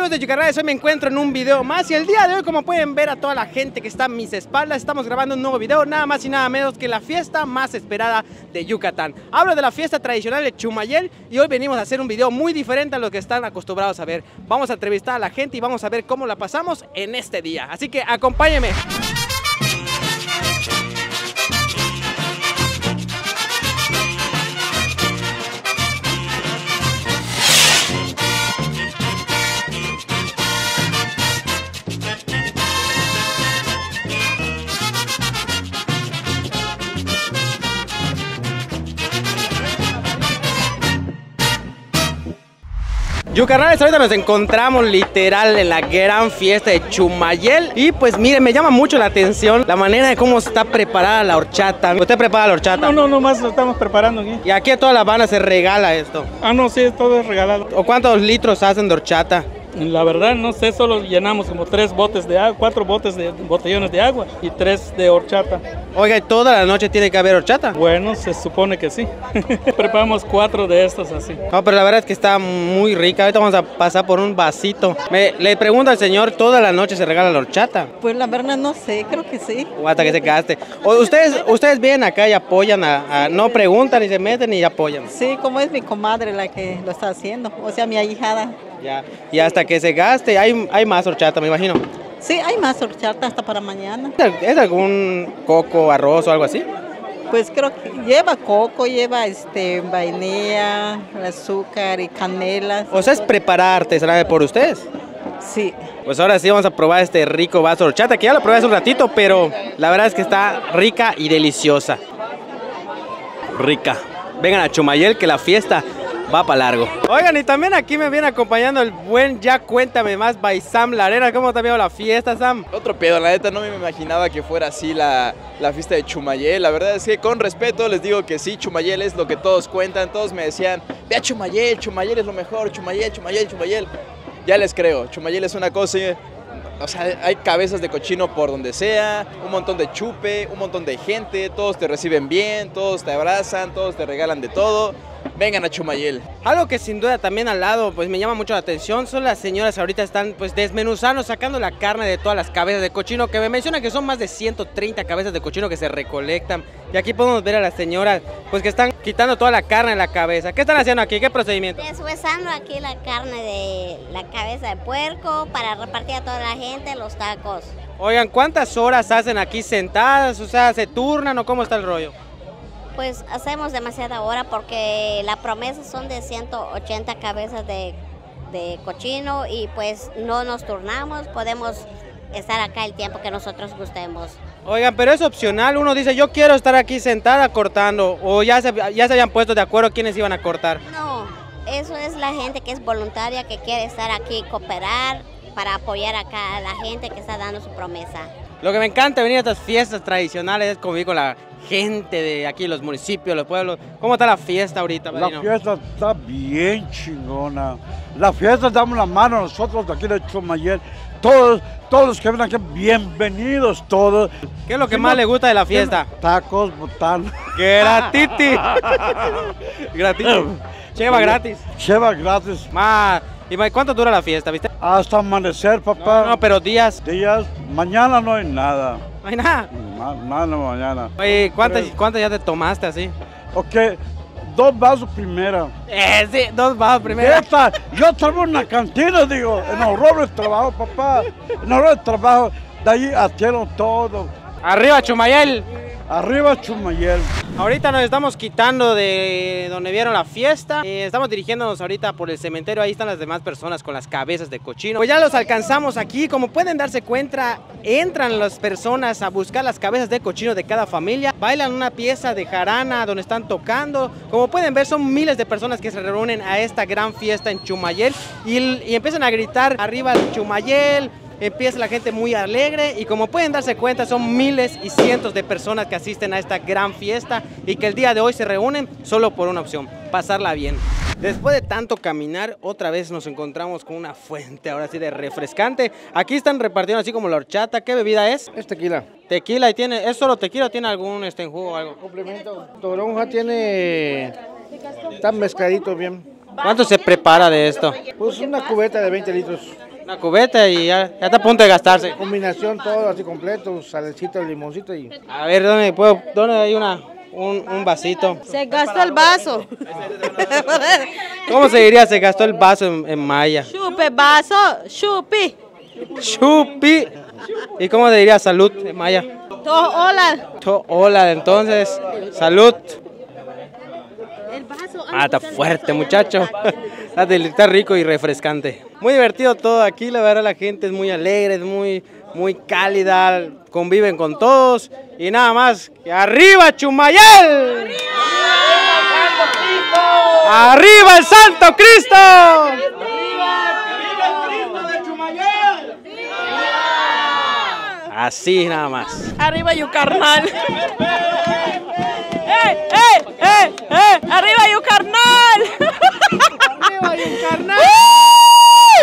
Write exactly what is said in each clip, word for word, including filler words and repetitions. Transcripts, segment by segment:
amigos de Yucarnales, hoy me encuentro en un video más y el día de hoy, como pueden ver a toda la gente que está a mis espaldas, estamos grabando un nuevo video, nada más y nada menos que la fiesta más esperada de Yucatán. Hablo de la fiesta tradicional de Chumayel y hoy venimos a hacer un video muy diferente a lo que están acostumbrados a ver. Vamos a entrevistar a la gente y vamos a ver cómo la pasamos en este día, así que acompáñenme. Yucarnales, ahorita nos encontramos literal en la gran fiesta de Chumayel. Y pues miren, me llama mucho la atención la manera de cómo está preparada la horchata. ¿Usted prepara la horchata? No, no, nomás lo estamos preparando aquí. ¿Y aquí a toda La Habana se regala esto? Ah, no, sí, todo es regalado. ¿O cuántos litros hacen de horchata? La verdad no sé, solo llenamos como tres botes de agua, cuatro botes de botellones de agua y tres de horchata. Oiga, ¿y toda la noche tiene que haber horchata? Bueno, se supone que sí. Preparamos cuatro de estos así. No, pero la verdad es que está muy rica. Ahorita vamos a pasar por un vasito. Me, le pregunto al señor, ¿toda la noche se regala la horchata? Pues la verdad no sé, creo que sí. O hasta que se gaste. O ustedes, ustedes vienen acá y apoyan, a, a, no preguntan y se meten y apoyan. Sí, como es mi comadre la que lo está haciendo, o sea, mi ahijada. Ya, y hasta que se gaste, hay, hay más horchata, me imagino. Sí, hay más horchata hasta para mañana. ¿Es algún coco, arroz o algo así? Pues creo que lleva coco, lleva este, vainilla, azúcar y canela. O sea, es preparada artesanal por ustedes. Sí. Pues ahora sí vamos a probar este rico vaso de horchata, que ya lo probé hace un ratito, pero la verdad es que está rica y deliciosa. Rica. Vengan a Chumayel que la fiesta va para largo. Oigan, y también aquí me viene acompañando el buen Ya Cuéntame Más by Sam Larena. ¿Cómo te ha ido la fiesta, Sam? Otro pedo, la neta no me imaginaba que fuera así la, la fiesta de Chumayel. La verdad es que con respeto les digo que sí, Chumayel es lo que todos cuentan. Todos me decían, ve a Chumayel, Chumayel es lo mejor, Chumayel, Chumayel, Chumayel. Ya les creo, Chumayel es una cosa... O sea, hay cabezas de cochino por donde sea, un montón de chupe, un montón de gente, todos te reciben bien, todos te abrazan, todos te regalan de todo. Vengan a Chumayel. Algo que sin duda también al lado pues me llama mucho la atención son las señoras ahorita están pues desmenuzando, sacando la carne de todas las cabezas de cochino, que me mencionan que son más de ciento treinta cabezas de cochino que se recolectan. Y aquí podemos ver a las señoras pues que están quitando toda la carne de la cabeza. ¿Qué están haciendo aquí? ¿Qué procedimiento? Deshuesando aquí la carne de la cabeza de puerco para repartir a toda la gente los tacos. Oigan, ¿cuántas horas hacen aquí sentadas? O sea, ¿se turnan o cómo está el rollo? Pues hacemos demasiada hora porque la promesa son de ciento ochenta cabezas de, de cochino y pues no nos turnamos, podemos estar acá el tiempo que nosotros gustemos. Oigan, pero es opcional, uno dice yo quiero estar aquí sentada cortando o ya se, ya se habían puesto de acuerdo quiénes iban a cortar. No, eso es la gente que es voluntaria, que quiere estar aquí, cooperar, para apoyar acá a la gente que está dando su promesa. Lo que me encanta venir a estas fiestas tradicionales es convivir con la gente de aquí, los municipios, los pueblos. ¿Cómo está la fiesta ahorita, padrino? La fiesta está bien chingona. La fiesta damos la mano a nosotros de aquí de Chumayel. Todos, todos los que ven aquí, bienvenidos todos. ¿Qué es lo que si más no, le gusta de la fiesta? Tacos, botanas. ¡Gratiti! Gratiti. Cheva gratis. Cheva gratis. Más. ¿Y cuánto dura la fiesta, viste? Hasta amanecer, papá. No, no, pero días. Días. Mañana no hay nada. ¿No hay nada? Nada, nada no, mañana. Oye, ¿cuántas, ¿cuántas ya te tomaste así? Ok, dos vasos primero. Eh, sí, dos vasos primero. Esta, yo trabajo en la cantina, digo. En horror de trabajo, papá. En horror de trabajo. De ahí hicieron todo. ¡Arriba, Chumayel! Arriba Chumayel. Ahorita nos estamos quitando de donde vieron la fiesta. Eh, estamos dirigiéndonos ahorita por el cementerio. Ahí están las demás personas con las cabezas de cochino. Pues ya los alcanzamos aquí. Como pueden darse cuenta, entran las personas a buscar las cabezas de cochino de cada familia. Bailan una pieza de jarana donde están tocando. Como pueden ver, son miles de personas que se reúnen a esta gran fiesta en Chumayel. Y, y empiezan a gritar, arriba Chumayel. Empieza la gente muy alegre y como pueden darse cuenta son miles y cientos de personas que asisten a esta gran fiesta y que el día de hoy se reúnen solo por una opción, pasarla bien. Después de tanto caminar, otra vez nos encontramos con una fuente, ahora sí, de refrescante. Aquí están repartiendo así como la horchata. ¿Qué bebida es? Es tequila. Tequila. ¿Y tiene, es solo tequila o tiene algún este, jugo o algo? Complemento. Toronja tiene... está mezcladito bien. ¿Cuánto se prepara de esto? Pues una cubeta de veinte litros. Una cubeta y ya, ya está a punto de gastarse. Combinación todo así completo, salecito, limoncito y... A ver, ¿dónde puedo? ¿Dónde hay una, un, un vasito? Se gastó el vaso. ¿Cómo se diría se gastó el vaso en, en maya? Chupe vaso, chupi. Chupi. ¿Y cómo se diría salud en maya? Tohola. Tohola, entonces, salud. Ah, está fuerte, muchacho. Está rico y refrescante. Muy divertido todo aquí, la verdad la gente es muy alegre, es muy, muy cálida, conviven con todos. Y nada más, que ¡arriba Chumayel! ¡Arriba! ¡Arriba el Santo Cristo! ¡Arriba el Santo Cristo! Así nada más. Arriba Yucarnal. ¡Eh, eh, eh, eh! ¡Arriba Yucarnal! ¡Arriba Yucarnal!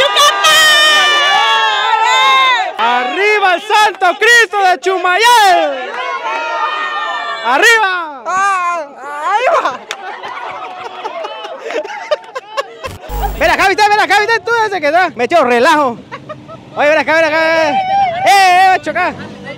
¡Yucarnal! ¡Arriba el Santo Cristo de Chumayel! ¡Arriba! ¡Arriba! Ven acá, viste, ven acá, viste, tú desde que da. Me echó relajo. Oye, ven acá, ven acá, ven. ¡Eh, eh, chocar!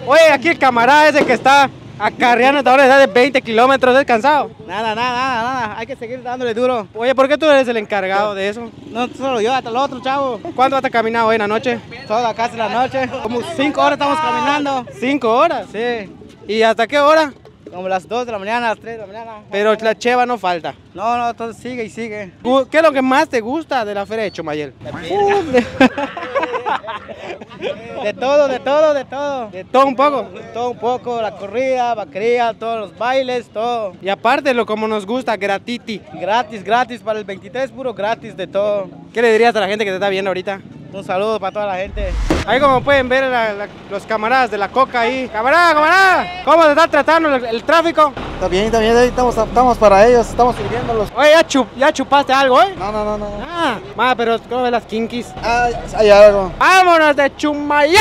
Oye, aquí el camarada ese que está acarreando ahora está de veinte kilómetros, descansado. Nada, nada, nada, nada, hay que seguir dándole duro. Oye, ¿por qué tú eres el encargado de eso? No solo yo, hasta el otro chavo. ¿Cuánto has caminado hoy en la noche? Toda casi la noche. Como cinco horas estamos caminando. ¿cinco horas? Sí. ¿Y hasta qué hora? Como las dos de la mañana, las tres de la mañana. Pero la cheva no falta. No, no, todo sigue y sigue. ¿Qué es lo que más te gusta de la feria de Chumayel? De todo, de todo, de todo. De todo un poco. De todo un poco, la corrida, vaquería, todos los bailes, todo. Y aparte lo como nos gusta, gratiti. Gratis, gratis, para el veintitrés, puro gratis de todo. ¿Qué le dirías a la gente que te está viendo ahorita? Un saludo para toda la gente. Ahí como pueden ver la, la, los camaradas de la coca ahí. Camarada, camarada, ¿cómo te está tratando el, el tráfico? Está bien, está bien, estamos, estamos para ellos, estamos sirviéndolos. Oye, ¿ya, chup, ¿ya chupaste algo, eh? No, no, no, no. Ah, ma, pero ¿cómo ves las kinkis? Ah, hay algo. ¡Vámonos de Chumayel!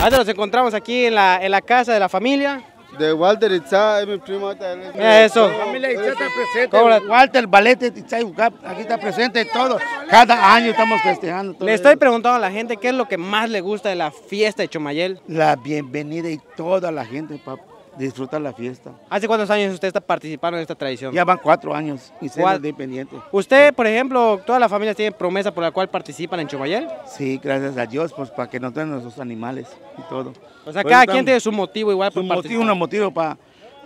Ahora nos encontramos aquí en la, en la casa de la familia. De Walter Itza, es mi primo. Mira eso. La familia Itza está presente. Walter, Balete Itza y aquí está presente todo. Cada año estamos festejando. Todo le estoy preguntando a la gente qué es lo que más le gusta de la fiesta de Chumayel. La bienvenida y toda la gente para disfrutar la fiesta. ¿Hace cuántos años usted está participando en esta tradición? Ya van cuatro años y ser independiente. ¿Usted, por ejemplo, toda la familia tiene promesa por la cual participan en Chumayel? Sí, gracias a Dios, pues para que nos den nuestros animales y todo. O sea, pues cada quien tiene su motivo igual para participar. Motivo, un motivo para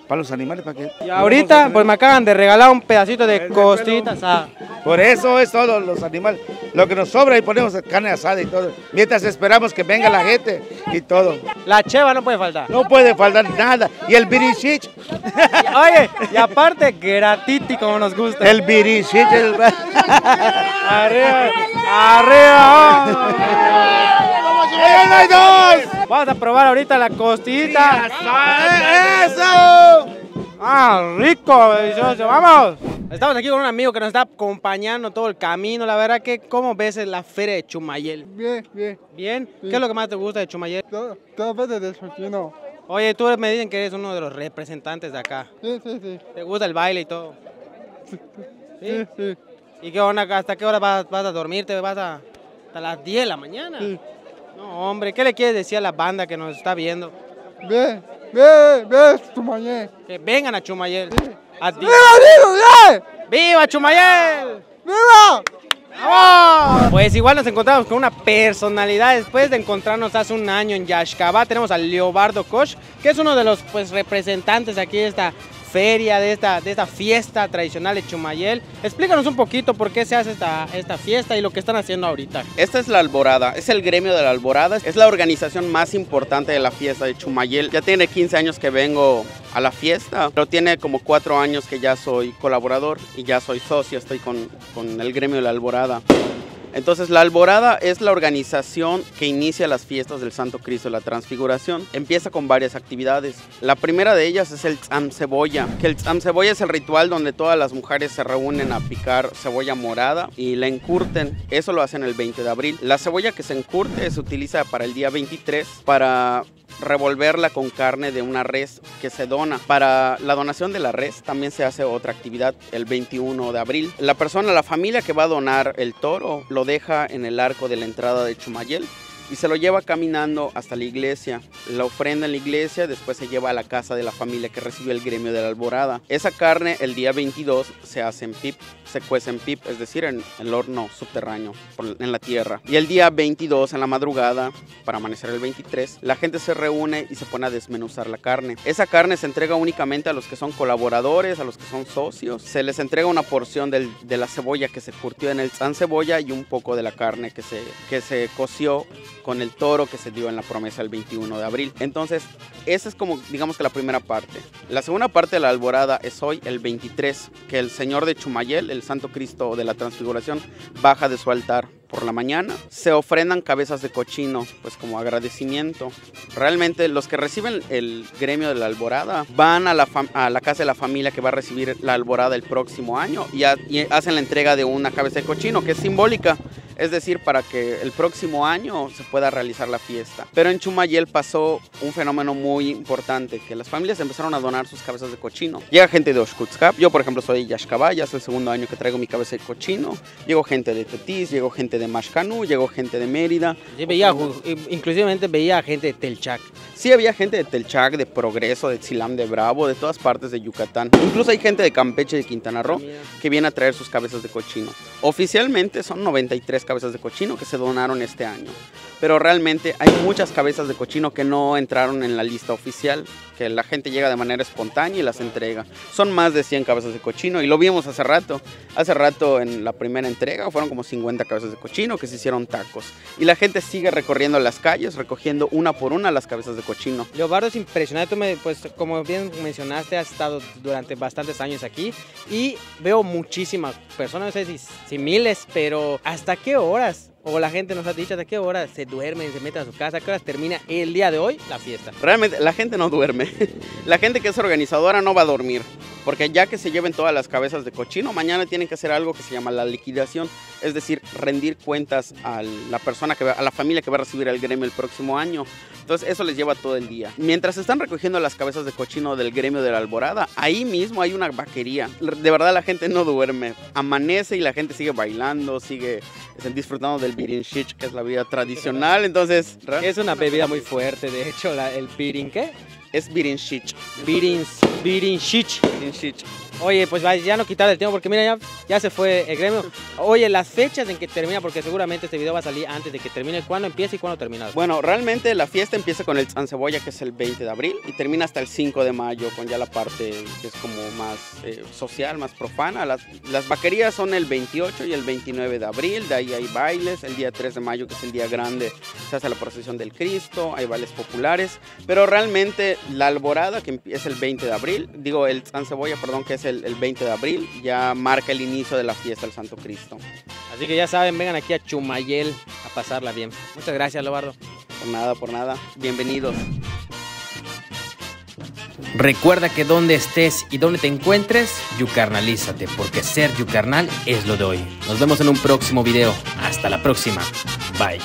pa los animales. Para que y ahorita, pues me acaban de regalar un pedacito de costitas. Ah. Por eso es todo, los animales. Lo que nos sobra y ponemos carne asada y todo. Mientras esperamos que venga la gente y todo. La cheva no puede faltar. No puede faltar nada. Y el birinchich. Oye, y aparte, gratiti como nos gusta. El birinchich. El... arriba, arriba. Oh. Vamos a probar ahorita la costillita. ¡Eso! ¡Ah, rico, delicioso! ¡Vamos! Estamos aquí con un amigo que nos está acompañando todo el camino. La verdad que, ¿cómo ves la feria de Chumayel? Bien, bien. ¿Bien? Sí. ¿Qué es lo que más te gusta de Chumayel? Todo, todo veces de Chumayel. Oye, tú me dicen que eres uno de los representantes de acá. Sí, sí, sí. ¿Te gusta el baile y todo? Sí, sí. Sí. ¿Y qué onda? ¿Hasta qué hora vas, vas a dormirte? ¿Vas a, hasta las diez de la mañana? Sí. No, hombre, ¿qué le quieres decir a la banda que nos está viendo? Ve, ve, ve Chumayel. Que vengan a Chumayel. Sí. A ¡viva, viva, viva! ¡Viva Chumayel! ¡Viva! ¡Vamos! Pues igual nos encontramos con una personalidad después de encontrarnos hace un año en Yashkaba. Tenemos a Leobardo Koch, que es uno de los pues, representantes aquí de esta feria, de esta, de esta fiesta tradicional de Chumayel. Explícanos un poquito por qué se hace esta, esta fiesta y lo que están haciendo ahorita. Esta es La Alborada, es el gremio de La Alborada, es la organización más importante de la fiesta de Chumayel. Ya tiene quince años que vengo a la fiesta, pero tiene como cuatro años que ya soy colaborador y ya soy socio, estoy con, con el gremio de La Alborada. Entonces, La Alborada es la organización que inicia las fiestas del Santo Cristo de la Transfiguración. Empieza con varias actividades. La primera de ellas es el tzam cebolla, que el tzam cebolla es el ritual donde todas las mujeres se reúnen a picar cebolla morada y la encurten. Eso lo hacen el veinte de abril. La cebolla que se encurte se utiliza para el día veintitrés para revolverla con carne de una res que se dona. Para la donación de la res también se hace otra actividad el veintiuno de abril. La persona, la familia que va a donar el toro lo deja en el arco de la entrada de Chumayel y se lo lleva caminando hasta la iglesia. La ofrenda en la iglesia después se lleva a la casa de la familia que recibió el gremio de la Alborada. Esa carne el día veintidós se hace en pip, se cuece en pip, es decir, en el horno subterráneo, en la tierra. Y el día veintidós en la madrugada, para amanecer el veintitrés, la gente se reúne y se pone a desmenuzar la carne. Esa carne se entrega únicamente a los que son colaboradores, a los que son socios. Se les entrega una porción del, de la cebolla que se curtió en el tzam cebolla y un poco de la carne que se, que se coció con el toro que se dio en la promesa el veintiuno de abril. Entonces, esa es como, digamos que la primera parte. La segunda parte de la Alborada es hoy, el veintitrés, que el señor de Chumayel, el Santo Cristo de la Transfiguración, baja de su altar por la mañana. Se ofrendan cabezas de cochino, pues como agradecimiento. Realmente los que reciben el gremio de la Alborada van a la, a la casa de la familia que va a recibir la Alborada el próximo año y, a y hacen la entrega de una cabeza de cochino, que es simbólica. Es decir, para que el próximo año se pueda realizar la fiesta. Pero en Chumayel pasó un fenómeno muy importante, que las familias empezaron a donar sus cabezas de cochino. Llega gente de Oshkutskab, yo por ejemplo soy de Yashkaba, ya es el segundo año que traigo mi cabeza de cochino. Llegó gente de Tetis, llegó gente de Mashkanu, llegó gente de Mérida. Sí, veía, inclusive veía gente de Telchak. Sí, había gente de Telchak, de Progreso, de Tzilam, de Bravo, de todas partes de Yucatán. Incluso hay gente de Campeche, de Quintana Roo, que viene a traer sus cabezas de cochino. Oficialmente son noventa y tres cabezas de cochino que se donaron este año, pero realmente hay muchas cabezas de cochino que no entraron en la lista oficial, que la gente llega de manera espontánea y las entrega. Son más de cien cabezas de cochino y lo vimos hace rato. Hace rato en la primera entrega fueron como cincuenta cabezas de cochino que se hicieron tacos y la gente sigue recorriendo las calles, recogiendo una por una las cabezas de cochino. Leobardo, es impresionante, tú me, pues como bien mencionaste, has estado durante bastantes años aquí y veo muchísimas personas, no sé si, si miles, pero ¿hasta qué horas? O la gente nos ha dicho, ¿hasta qué hora se duermen, se meten a su casa? ¿A qué horas termina el día de hoy la fiesta? Realmente la gente no duerme. La gente que es organizadora no va a dormir, porque ya que se lleven todas las cabezas de cochino, mañana tienen que hacer algo que se llama la liquidación, es decir, rendir cuentas a la persona, que va, a la familia que va a recibir el gremio el próximo año. Entonces eso les lleva todo el día. Mientras están recogiendo las cabezas de cochino del gremio de la Alborada, ahí mismo hay una vaquería. De verdad la gente no duerme, amanece y la gente sigue bailando, sigue disfrutando del birinchich, que es la bebida tradicional. Entonces es una bebida muy fuerte, de hecho, la, el birin, ¿qué? Es birinchich. Birinchich. Birinchich. Oye, pues ya no quitar el tiempo porque mira, ya, ya se fue el gremio. Oye, las fechas en que termina, porque seguramente este video va a salir antes de que termine. ¿Cuándo empieza y cuándo termina? Bueno, realmente la fiesta empieza con el tzam cebolla, que es el veinte de abril, y termina hasta el cinco de mayo, con ya la parte que es como más eh, social, más profana. Las, las vaquerías son el veintiocho y el veintinueve de abril, de ahí hay bailes. El día tres de mayo, que es el día grande, se hace la procesión del Cristo, hay bailes populares. Pero realmente la Alborada, que es el veinte de abril, digo, el tzam cebolla, perdón, que es El, el veinte de abril, ya marca el inicio de la fiesta del Santo Cristo. Así que ya saben, vengan aquí a Chumayel a pasarla bien. Muchas gracias, Leobardo. Por nada, por nada. Bienvenidos. Recuerda que donde estés y donde te encuentres, yucarnalízate, porque ser yucarnal es lo de hoy. Nos vemos en un próximo video. Hasta la próxima. Bye.